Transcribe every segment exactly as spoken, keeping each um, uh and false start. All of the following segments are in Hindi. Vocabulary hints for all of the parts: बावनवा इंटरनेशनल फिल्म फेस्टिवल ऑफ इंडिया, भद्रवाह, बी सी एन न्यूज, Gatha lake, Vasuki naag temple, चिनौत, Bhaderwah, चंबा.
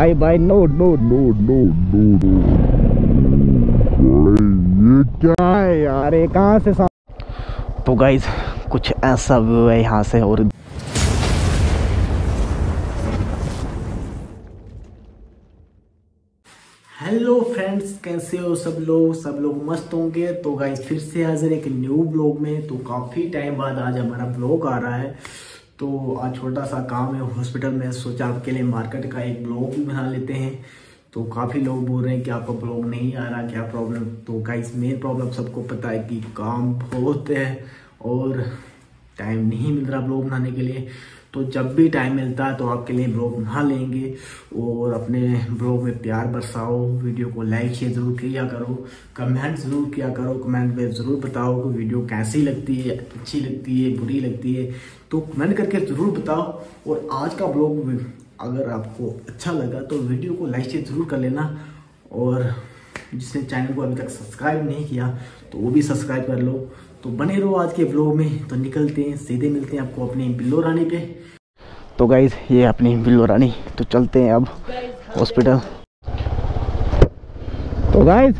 आई भाई no no no no no क्या है यार, कहाँ से। तो गाइज कुछ ऐसा व्यू है यहाँ से। और हेलो फ्रेंड्स, कैसे हो सब लोग। सब लोग मस्त होंगे। तो गाइस फिर से हाजिर एक न्यू ब्लॉग में। तो काफ़ी टाइम बाद आज हमारा ब्लॉग आ रहा है। तो आज छोटा सा काम है हॉस्पिटल में, सोचा आपके लिए मार्केट का एक ब्लॉग भी बना लेते हैं। तो काफ़ी लोग बोल रहे हैं कि आपका ब्लॉग नहीं आ रहा, क्या प्रॉब्लम। तो गाइस मेन प्रॉब्लम सबको पता है कि काम बहुत है और टाइम नहीं मिल रहा ब्लॉग बनाने के लिए। तो जब भी टाइम मिलता है तो आपके लिए ब्लॉग बना लेंगे। और अपने ब्लॉग में प्यार बरसाओ, वीडियो को लाइक शेयर जरूर किया करो, कमेंट जरूर किया करो। कमेंट में ज़रूर बताओ कि वीडियो कैसी लगती है, अच्छी लगती है, बुरी लगती है। तो कमेंट करके ज़रूर बताओ। और आज का ब्लॉग अगर आपको अच्छा लगा तो वीडियो को लाइक शेयर जरूर कर लेना। और जिसने चैनल को अभी तक सब्सक्राइब नहीं किया तो वो भी सब्सक्राइब कर लो। तो बने रहो आज के ब्लॉग में। तो निकलते हैं, सीधे मिलते हैं आपको अपनी बिल्लो रानी पे। तो गाइज ये अपनी बिल्लो रानी, तो चलते हैं अब हॉस्पिटल। तो गाइज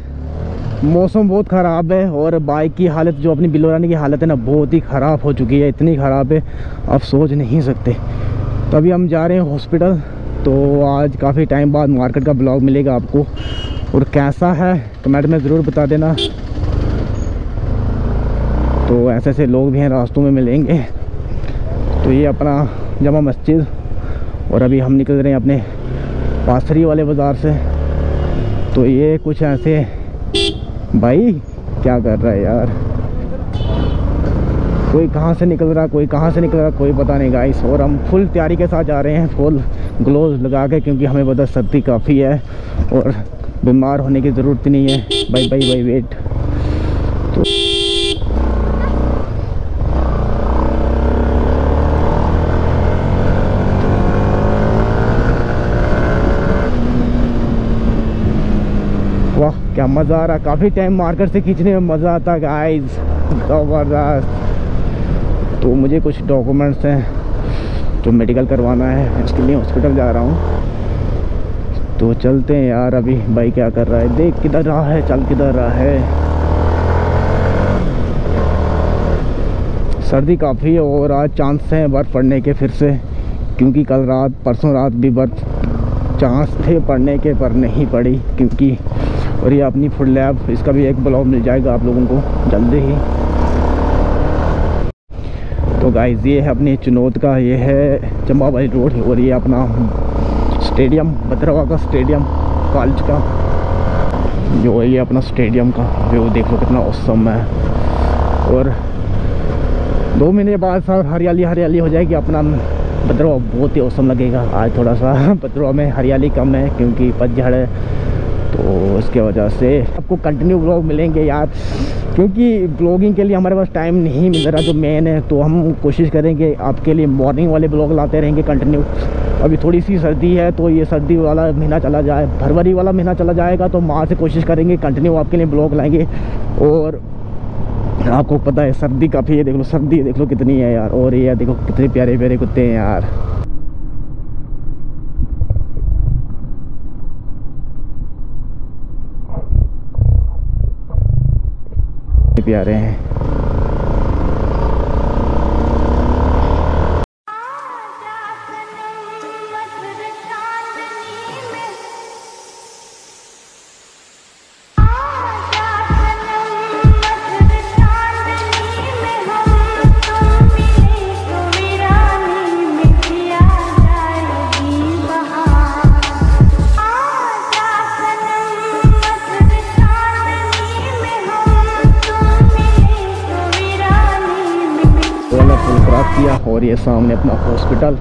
मौसम बहुत ख़राब है और बाइक की हालत, जो अपनी बिल्लो रानी की हालत है ना, बहुत ही ख़राब हो चुकी है। इतनी ख़राब है आप सोच नहीं सकते। तो अभी हम जा रहे हैं हॉस्पिटल। तो आज काफ़ी टाइम बाद मार्केट का ब्लॉग मिलेगा आपको। और कैसा है कमेंट में ज़रूर बता देना। तो ऐसे ऐसे लोग भी हैं रास्तों में मिलेंगे। तो ये अपना जमा मस्जिद। और अभी हम निकल रहे हैं अपने पासरी वाले बाज़ार से। तो ये कुछ ऐसे, भाई क्या कर रहा है यार, कोई कहाँ से निकल रहा, कोई कहाँ से निकल रहा, कोई पता नहीं गाइस। और हम फुल तैयारी के साथ जा रहे हैं, फुल ग्लोव लगा के, क्योंकि हमें पता सर्दी काफ़ी है और बीमार होने की ज़रूरत नहीं है। भाई भाई भाई वेट। तो वाह क्या मज़ा आ रहा। काफ़ी टाइम मार्केट से खींचने में मज़ा आता गाइस, ज़बरदस्त। तो मुझे कुछ डॉक्यूमेंट्स हैं जो मेडिकल करवाना है, इसके लिए हॉस्पिटल जा रहा हूँ। तो चलते हैं यार। अभी भाई क्या कर रहा है, देख किधर रहा है, चल किधर रहा है। सर्दी काफ़ी है और आज चांस हैं बर्फ़ पड़ने के फिर से, क्योंकि कल रात परसों रात भी बर्फ चांस थे पड़ने के पर नहीं पड़ी, क्योंकि। और ये अपनी फूड लैब, इसका भी एक ब्लॉग मिल जाएगा आप लोगों को जल्दी ही। तो गाइस ये है अपनी चिनौत का, ये है चंबा वाली रोड। और ये अपना स्टेडियम, भद्रवाह का स्टेडियम कॉलेज का, जो ये अपना स्टेडियम का व्यू देख लो कितना औसम है। और दो महीने बाद सर हरियाली हरियाली हो जाएगी अपना भद्रवाह, बहुत ही औसम लगेगा। आज थोड़ा सा भद्रवाह में हरियाली कम है क्योंकि पतझड़ है, तो उसके वजह से आपको कंटिन्यू ब्लॉग मिलेंगे यार, क्योंकि ब्लॉगिंग के लिए हमारे पास टाइम नहीं मिल रहा जो मेन है। तो हम कोशिश करेंगे आपके लिए मॉर्निंग वाले ब्लॉग लाते रहेंगे कंटिन्यू। अभी थोड़ी सी सर्दी है, तो ये सर्दी वाला महीना चला जाए, फरवरी वाला महीना चला जाएगा, तो मार्च से कोशिश करेंगे कंटिन्यू आपके लिए ब्लॉग लाएंगे। और आपको पता है सर्दी काफ़ी है, देख लो सर्दी देख लो कितनी है यार। और ये देखो कितने प्यारे प्यारे कुत्ते हैं यार। प्यारे हैं। और ये सामने अपना हॉस्पिटल।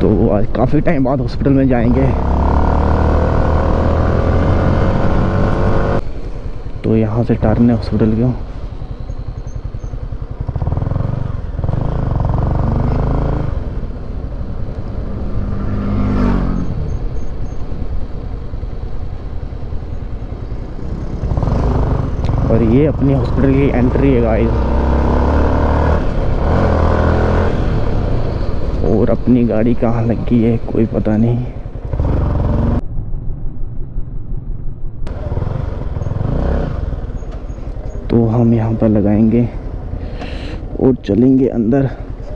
तो आज काफ़ी टाइम बाद हॉस्पिटल में जाएंगे। तो यहाँ से टर्न है हॉस्पिटल क्यों। और ये अपने हॉस्पिटल की एंट्री है गाइस। और अपनी गाड़ी कहाँ लगी है कोई पता नहीं। हम यहाँ पर लगाएंगे और चलेंगे अंदर,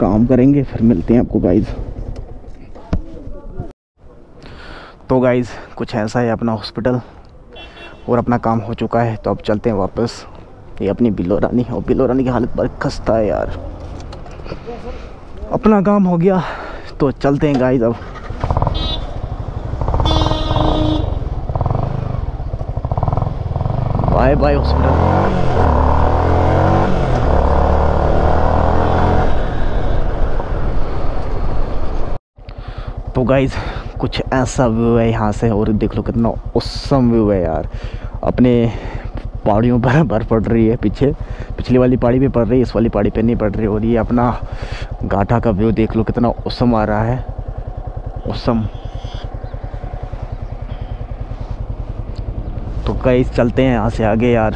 काम करेंगे, फिर मिलते हैं आपको गाइज़। तो गाइज़ कुछ ऐसा है अपना हॉस्पिटल, और अपना काम हो चुका है तो अब चलते हैं वापस। ये अपनी बिलो रानी है और बिलो रानी की हालत पर खस्ता है यार। अपना काम हो गया तो चलते हैं गाइज़ अब। Bye bye hospital. तो गाइज़ कुछ ऐसा व्यू है यहाँ से, और देख लो कितना औसम व्यू है यार। अपने पहाड़ियों पर बर्फ़ पड़ रही है, पीछे पिछली वाली पहाड़ी पे पड़ रही है, इस वाली पहाड़ी पे नहीं पड़ रही। और ये अपना घाटा का व्यू देख लो कितना औसम आ रहा है, औसम। तो गाइज़ चलते हैं यहाँ से आगे यार।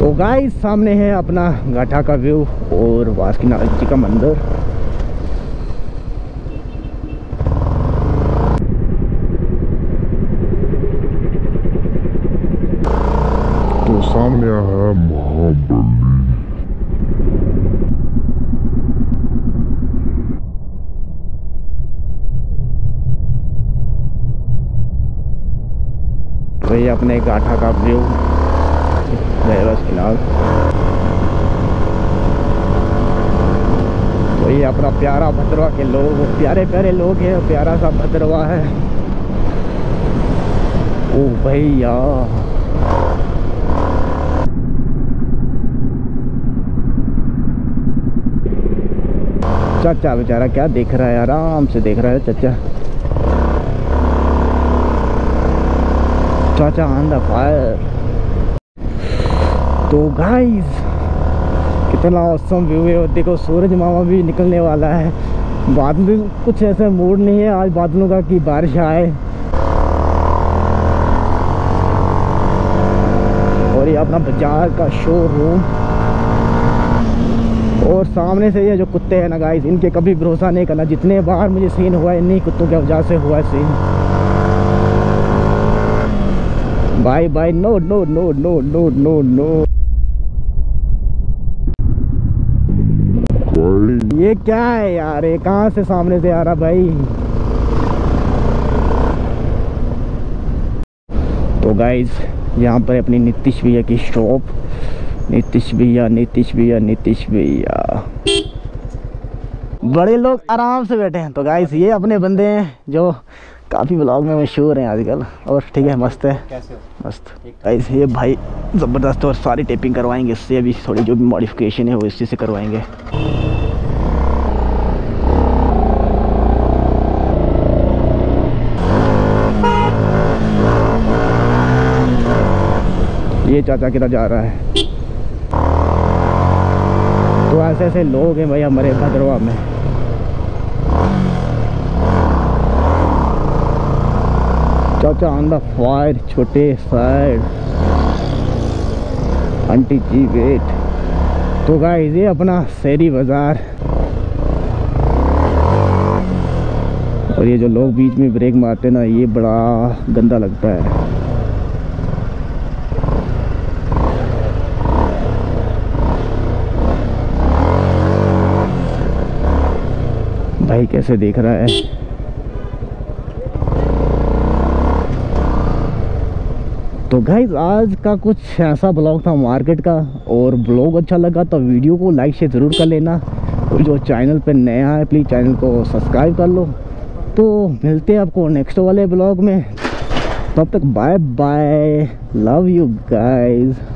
तो गाइज़ सामने है अपना घाटा का व्यू और वासुकी नाग जी का मंदिर। सामने है महाबली, अपने गाठा का व्यू फिलहाल। तो ये अपना प्यारा भद्रवा के लोग, प्यारे प्यारे लोग हैं, प्यारा सा भद्रवा है। ओ भैया चाचा बेचारा क्या देख रहा है, आराम से देख रहा है चाचा। चाचा ऑन द फायर। तो गाइज कितना औसम व्यू है, देखो सूरज मामा भी निकलने वाला है। बादल कुछ ऐसा मूड नहीं है आज बादलों का कि बारिश आए। और ये अपना बाजार का शोरूम, और सामने से ये जो कुत्ते हैं ना गाइस, इनके कभी भरोसा नहीं करना। जितने बार मुझे सीन हुआ है इन्हीं कुत्तों की वजह से हुआ है scene. Bye bye, no no no no no no no. ये क्या है यार, ये कहाँ से सामने से आ रहा भाई। तो गाइस यहाँ पर अपनी नीतीश भैया की शॉप। नीतीश भैया नीतीश भैया नीतीश भैया, बड़े लोग आराम से बैठे हैं। तो गाइस ये अपने बंदे हैं जो काफ़ी ब्लॉग में मशहूर हैं आजकल। और ठीक है, मस्त है, कैसे मस्त। गाइस ये भाई ज़बरदस्त, और सारी टेपिंग करवाएंगे इससे। अभी थोड़ी जो भी मॉडिफिकेशन है वो इसी से करवाएंगे। ये चाचा किधर जा रहा है। तो ऐसे ऐसे लोग हैं भाई हमारे भदरवा में। चाचा ऑन द फायर, छोटे साइड, आंटी जी वेट। तो गाइस ये अपना शहरी बाजार, और ये जो लोग बीच में ब्रेक मारते ना, ये बड़ा गंदा लगता है। भाई कैसे देख रहा है। तो गाइज आज का कुछ ऐसा ब्लॉग था मार्केट का, और ब्लॉग अच्छा लगा तो वीडियो को लाइक शेयर ज़रूर कर लेना। और जो चैनल पे नया है प्लीज़ चैनल को सब्सक्राइब कर लो। तो मिलते हैं आपको नेक्स्ट वाले ब्लॉग में, तब तक bye bye, love you guys.